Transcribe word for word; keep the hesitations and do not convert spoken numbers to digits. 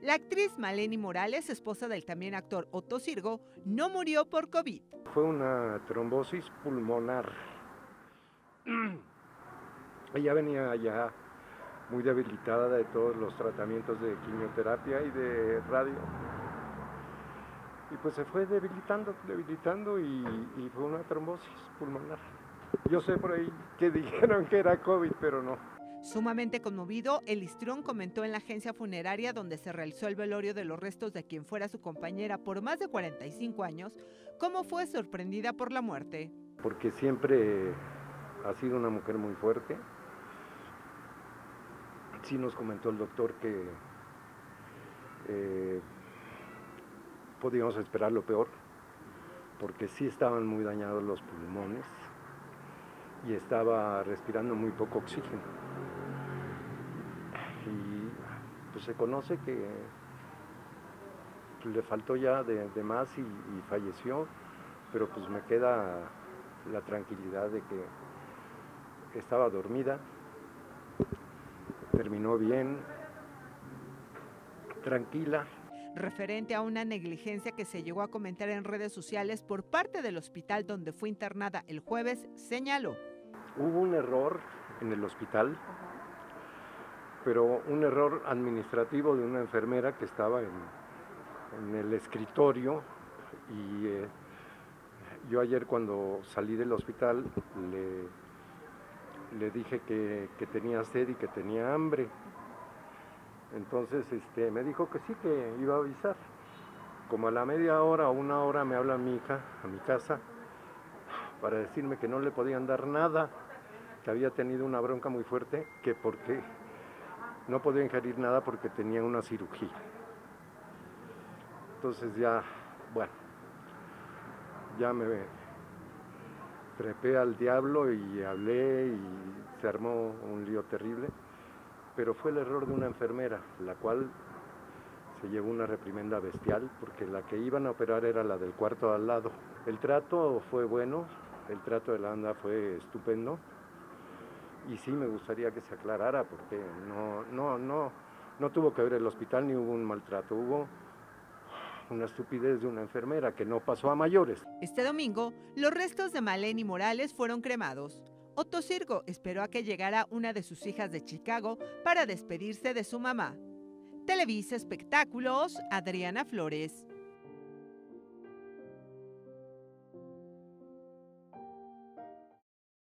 La actriz Maleni Morales, esposa del también actor Otto Sirgo, no murió por COVID. Fue una trombosis pulmonar. Ella venía ya muy debilitada de todos los tratamientos de quimioterapia y de radio. Y pues se fue debilitando, debilitando y, y fue una trombosis pulmonar. Yo sé por ahí que dijeron que era COVID, pero no. Sumamente conmovido, el histrión comentó en la agencia funeraria donde se realizó el velorio de los restos de quien fuera su compañera por más de cuarenta y cinco años, cómo fue sorprendida por la muerte. Porque siempre ha sido una mujer muy fuerte. Sí nos comentó el doctor que eh, podíamos esperar lo peor, porque sí estaban muy dañados los pulmones y estaba respirando muy poco oxígeno. Y pues se conoce que le faltó ya de, de más y, y falleció, pero pues me queda la tranquilidad de que estaba dormida, terminó bien, tranquila. Referente a una negligencia que se llegó a comentar en redes sociales por parte del hospital donde fue internada el jueves, señaló. Hubo un error en el hospital, pero un error administrativo de una enfermera que estaba en, en el escritorio y eh, yo ayer cuando salí del hospital le, le dije que, que tenía sed y que tenía hambre. Entonces este, me dijo que sí, que iba a avisar. Como a la media hora o una hora me habla mi hija a mi casa para decirme que no le podían dar nada, que había tenido una bronca muy fuerte, que porque no podía ingerir nada porque tenía una cirugía. Entonces ya, bueno, ya me trepé al diablo y hablé y se armó un lío terrible. Pero fue el error de una enfermera, la cual se llevó una reprimenda bestial, porque la que iban a operar era la del cuarto al lado. El trato fue bueno, el trato de la banda fue estupendo, y sí me gustaría que se aclarara, porque no, no, no, no tuvo que ver el hospital, ni hubo un maltrato, hubo una estupidez de una enfermera que no pasó a mayores. Este domingo, los restos de Maleni Morales fueron cremados. Otto Sirgo esperó a que llegara una de sus hijas de Chicago para despedirse de su mamá. Televisa Espectáculos, Adriana Flores.